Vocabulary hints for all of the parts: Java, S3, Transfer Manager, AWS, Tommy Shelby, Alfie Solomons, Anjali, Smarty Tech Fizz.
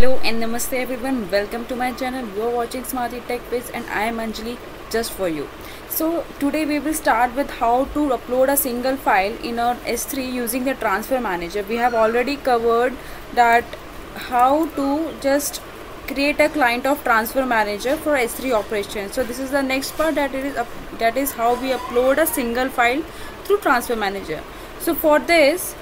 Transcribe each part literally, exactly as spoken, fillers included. Hello and namaste everyone, welcome to my channel. You are watching Smarty Tech Fizz and I am Anjali just for you. So today we will start with how to upload a single file in our S three using the Transfer Manager. We have already covered that how to just create a client of Transfer Manager for S three operations. So this is the next part, that it is up, that is how we upload a single file through Transfer Manager. So for this,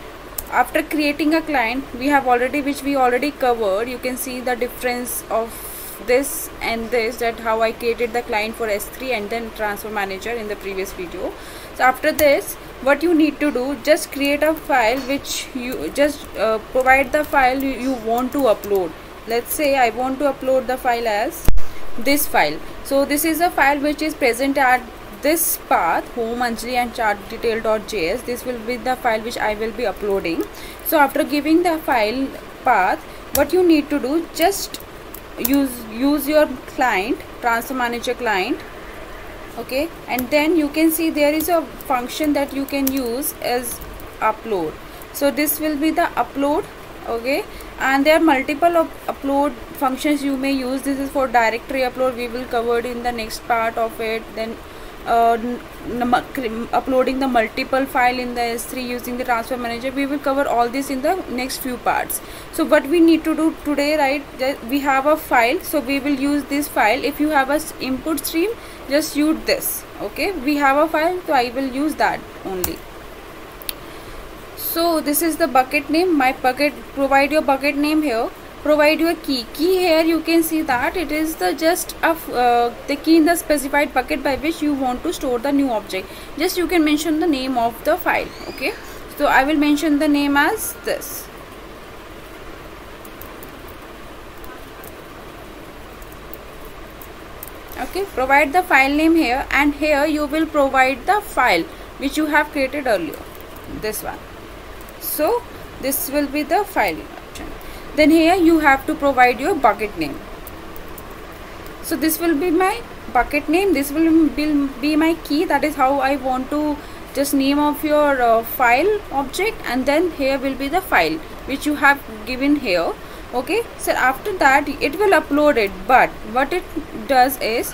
after creating a client we have already which we already covered, you can see the difference of this and this, that how I created the client for S three and then Transfer Manager in the previous video. So after this, what you need to do, just create a file which you just uh, provide the file you, you want to upload. Let's say I want to upload the file as this file. So this is a file which is present at this path, home Anjali and chart detail dot J S. This will be the file which I will be uploading. So after giving the file path, what you need to do, just use use your client, Transfer Manager client, okay, and then you can see there is a function that you can use as upload. So this will be the upload, okay, and there are multiple of upload functions you may use. This is for directory upload, we will cover in the next part of it. Then Uh, uploading the multiple file in the S three using the Transfer Manager, we will cover all this in the next few parts. So what we need to do today, right, we have a file, so we will use this file. If you have a input stream, just use this, okay. We have a file, so I will use that only. So this is the bucket name, my bucket. Provide your bucket name here, provide your key. Key here you can see that it is the just of uh, the key in the specified bucket by which you want to store the new object. Just you can mention the name of the file, okay. So I will mention the name as this, okay. Provide the file name here, and here you will provide the file which you have created earlier, this one. So this will be the file. Then here you have to provide your bucket name. So this will be my bucket name, this will be my key, that is how I want to just name of your uh, file object, and then here will be the file which you have given here, okay. So after that it will upload it, but what it does is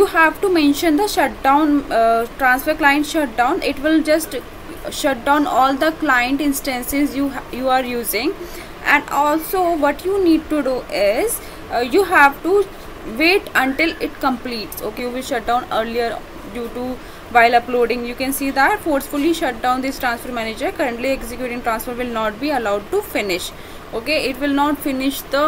you have to mention the shutdown, uh, transfer client shutdown. It will just shut down all the client instances you you are using. And also what you need to do is uh, you have to wait until it completes, okay. You will shut down earlier due to while uploading, you can see that forcefully shut down this Transfer Manager. Currently executing transfer will not be allowed to finish, okay. It will not finish the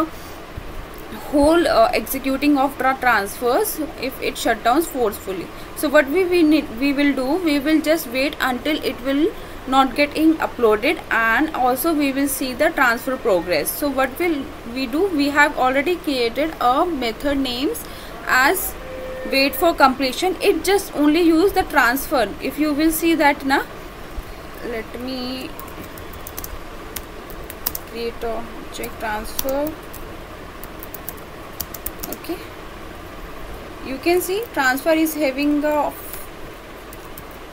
whole uh, executing of tra transfers if it shut down forcefully. So what we, we need we will do, we will just wait until it will not getting uploaded, and also we will see the transfer progress. So what will we do, we have already created a method names as wait for completion. It just only use the transfer, if you will see that na. Let me create a check transfer, okay. You can see transfer is having a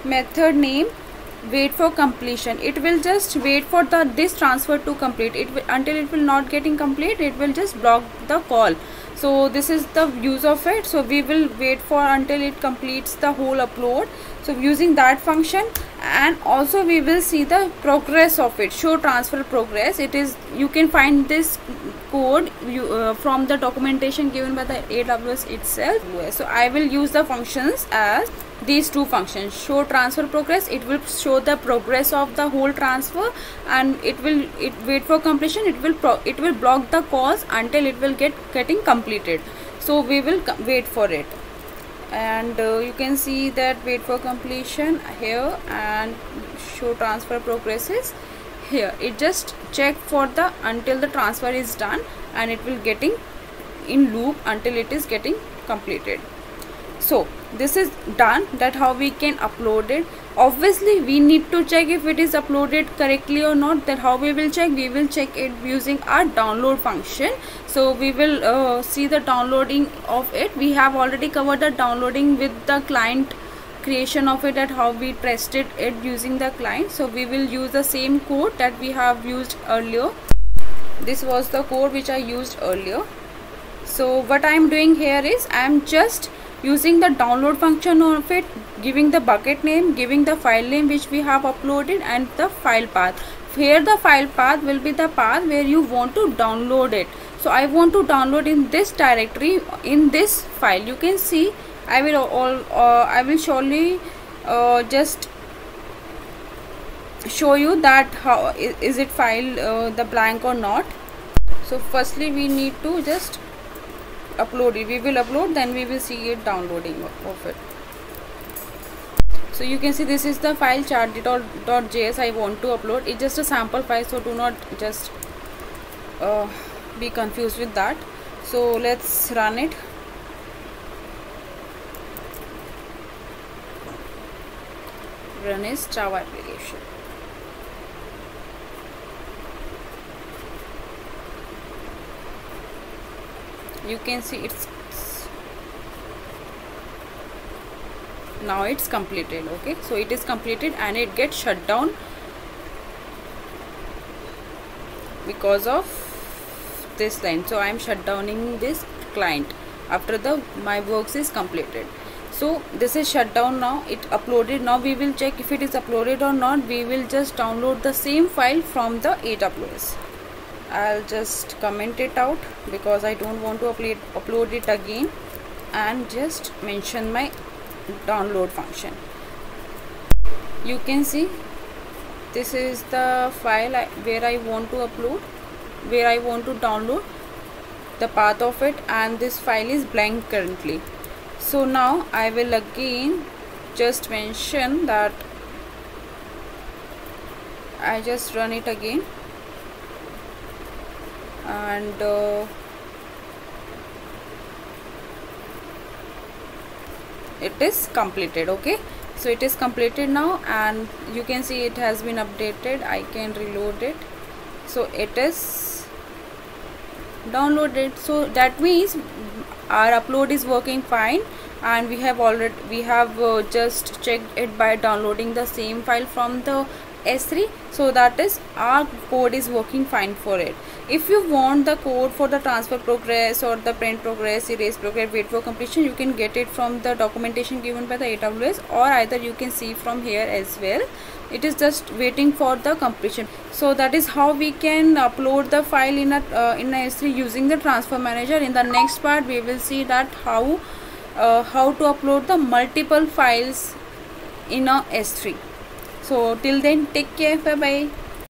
method name wait for completion. It will just wait for the this transfer to complete. It will, until it will not getting complete, it will just block the call. So this is the use of it. So we will wait for until it completes the whole upload, so using that function. And also we will see the progress of it, show transfer progress. It is, you can find this code you, uh, from the documentation given by the A W S itself. So I will use the functions as these two functions, show transfer progress, it will show the progress of the whole transfer, and it will it wait for completion, it will pro, it will block the calls until it will get getting completed. So we will wait for it, and uh, you can see that wait for completion here and show transfer progresses here. It just check for the until the transfer is done, and it will getting in loop until it is getting completed. So this is done, that how we can upload it. Obviously we need to check if it is uploaded correctly or not. That how we will check, we will check it using our download function. So we will uh, see the downloading of it. We have already covered the downloading with the client creation of it, at how we tested it using the client. So we will use the same code that we have used earlier. This was the code which I used earlier. So what I am doing here is I am just using the download function of it, giving the bucket name, giving the file name which we have uploaded, and the file path. Here the file path will be the path where you want to download it. So I want to download in this directory, in this file. You can see I will all uh, I will surely uh, just show you that how is it file uh, the blank or not. So firstly we need to just upload it. We will upload, then we will see it downloading of it. So you can see this is the file chart detail dot J S I want to upload. It's just a sample file, so do not just uh, be confused with that. So let's run it. Run is Java application. You can see it's, it's now it's completed. Okay, so it is completed and it gets shut down because of this line. So I am shut downing this client after the my works is completed. So this is shut down now. It uploaded. Now we will check if it is uploaded or not. We will just download the same file from the A W S. I'll just comment it out because I don't want to upload upload it again, and just mention my download function. You can see this is the file I, where I want to upload, where I want to download the path of it, and this file is blank currently. So now I will again just mention that I just run it again. And uh, it is completed. Okay, so it is completed now, and you can see it has been updated. I can reload it. So it is downloaded. So that means our upload is working fine, and we have already we have uh, just checked it by downloading the same file from the S three. So that is our code is working fine for it. If you want the code for the transfer progress or the print progress, erase progress, wait for completion, you can get it from the documentation given by the A W S, or either you can see from here as well. It is just waiting for the completion. So that is how we can upload the file in a uh, in a S three using the transfer manager. In the next part we will see that how uh, how to upload the multiple files in a S three. So till then, take care, bye bye.